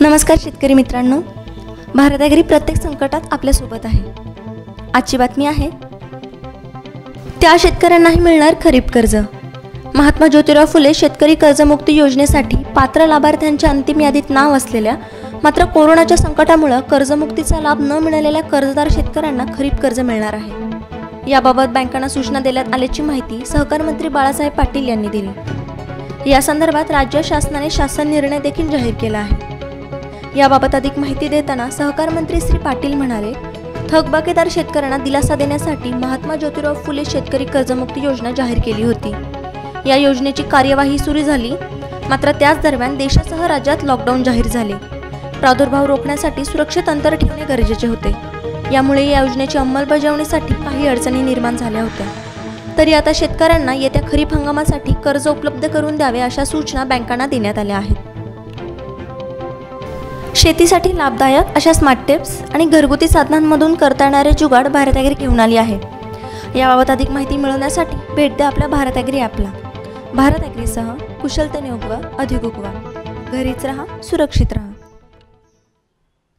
नमस्कार शेतकरी मित्रांनो, भारतागरी प्रत्येक संकटात आपल्यासोबत आहे। आजची बातमी आहे त्या शेतकऱ्यांनाही मिळणार खरीप कर्ज। महात्मा जोतिराव फुले शेतकरी कर्जमुक्ती योजनेसाठी पात्र लाभार्थ्यांच्या अंतिम यादीत नाव असलेल्या मात्र कोरोनाच्या संकटामुळे कर्जमुक्तीचा लाभ न मिळालेल्या कर्जदार शेतकऱ्यांना खरीप कर्ज मिळणार आहे। याबाबत बँकांना सूचना देण्यात आल्याची माहिती सहकार मंत्री बाळासाहेब पाटील यांनी दिली। या संदर्भात राज्य शासनाने शासन निर्णय देखील जाहीर केला आहे। याबाबत अधिक माहिती देताना सहकार मंत्री श्री पाटील म्हणाले, थकबाकीदार शेतकऱ्यांना दिलासा देण्यासाठी महात्मा जोतिराव फुले शेतकरी कर्जमुक्ती योजना जाहीर केली होती। या योजनेची कार्यवाही सुरू झाली, मात्र त्याच दरम्यान देशासह राज्यात लॉकडाऊन जाहीर झाले। प्रादुर्भाव रोखण्यासाठी सुरक्षित अंतर ठेवणे गरजेचे होते। यामुळे या योजनेची अंमलबजावणीसाठी काही अडचणी निर्माण झाल्या होत्या। तरी आता शेतकऱ्यांना येत्या खरीप हंगामासाठी कर्ज उपलब्ध करून द्यावे अशा सूचना बँकांना देण्यात आल्या आहेत। शेतीसाठी लाभदायक अशा स्मार्ट टिप्स आणि घरगुती साधनांमधून करता येणारे जुगाड भारतागिरी घेऊन आली आहे। याबाबत अधिक माहिती मिळवण्यासाठी भेट द्या आपल्या भारतागिरी ॲपला। भारतागिरीसह कुशलतेने उगवा, अधिक उगवा, घरीच रहा, सुरक्षित रहा।